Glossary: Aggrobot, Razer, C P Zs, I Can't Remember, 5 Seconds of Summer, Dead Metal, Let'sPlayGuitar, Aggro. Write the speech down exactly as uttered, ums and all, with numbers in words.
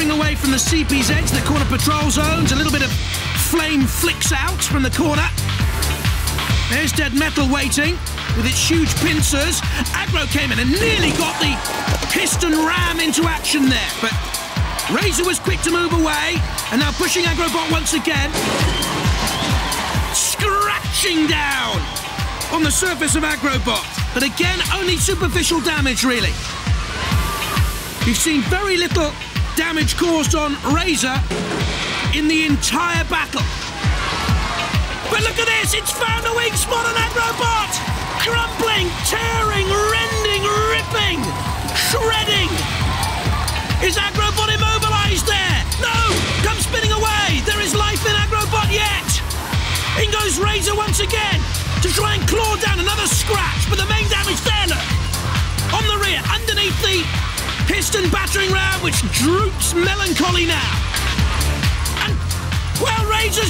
clearing away from the C P Zs, the corner patrol zones. A little bit of flame flicks out from the corner. There's Dead Metal waiting with its huge pincers. Aggro came in and nearly got the piston ram into action there, but Razer was quick to move away, and now pushing Aggrobot once again. Scratching down on the surface of Aggrobot, but again, only superficial damage, really. We've seen very little damage caused on Razer in the entire battle. But look at this, it's found a weak spot on Aggrobot! Crumpling, tearing, rending, ripping, shredding! Is Aggrobot immobilised there? No! Come spinning away! There is life in Aggrobot yet! In goes Razer once again to try and claw down another scratch, but the main damage there, look! On the rear, underneath the piston battering ram, which droops melancholy now. And, well, Razer's